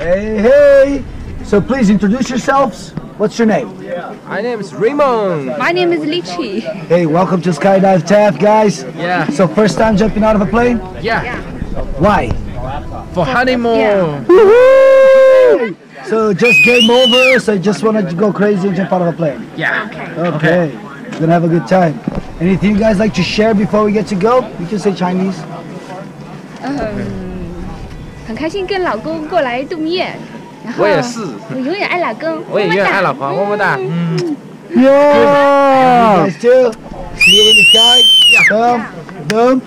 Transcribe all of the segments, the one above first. Hey, hey! So please introduce yourselves. What's your name? My name is Raymond. My name is Lichi. Hey, welcome to Skydive Taft, guys. Yeah. So first time jumping out of a plane? Yeah. Why? For honeymoon. Yeah. Woohoo! So just game over, so you just want to go crazy and jump out of a plane? Yeah. Okay. We're gonna have a good time. Anything you guys like to share before we get to go? You can say Chinese. 很开心跟老公过来度蜜月。 我也是，我永远爱老公，我也永远爱老婆，么么哒。Yeah, guys too. See you in the sky. Boom, boom.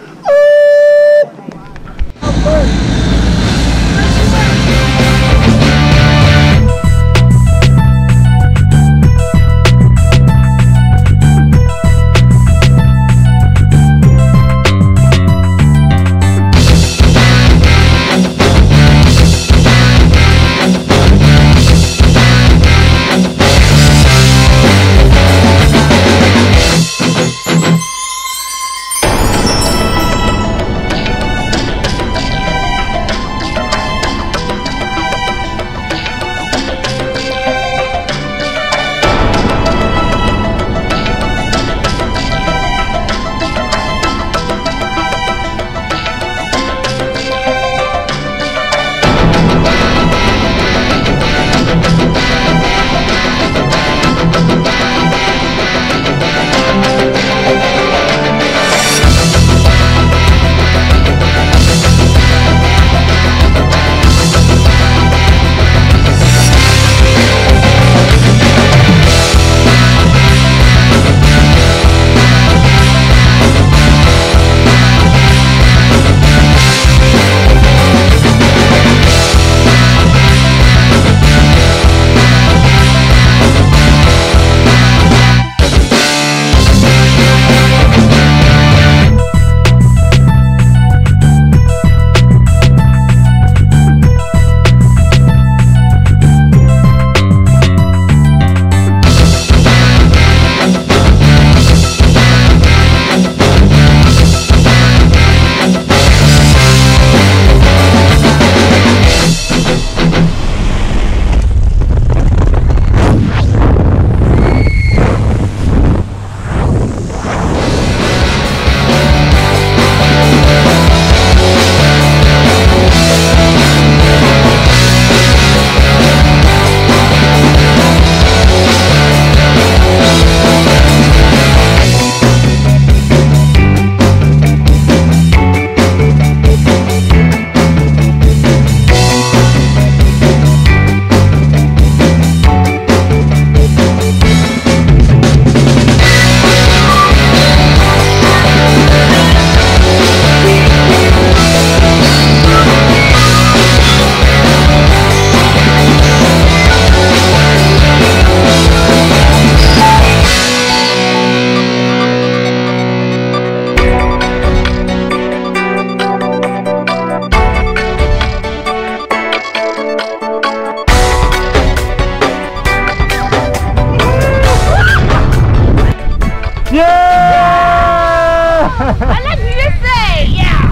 I like music, yeah!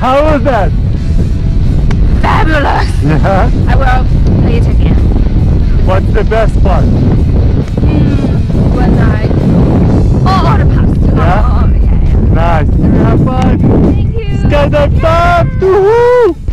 How was that? Fabulous! Yeah. I will play it again. What's the best part? When I... all the parts. Yeah? Oh, yeah. Nice. Have fun. Thank you. Skydive Taft! Woohoo!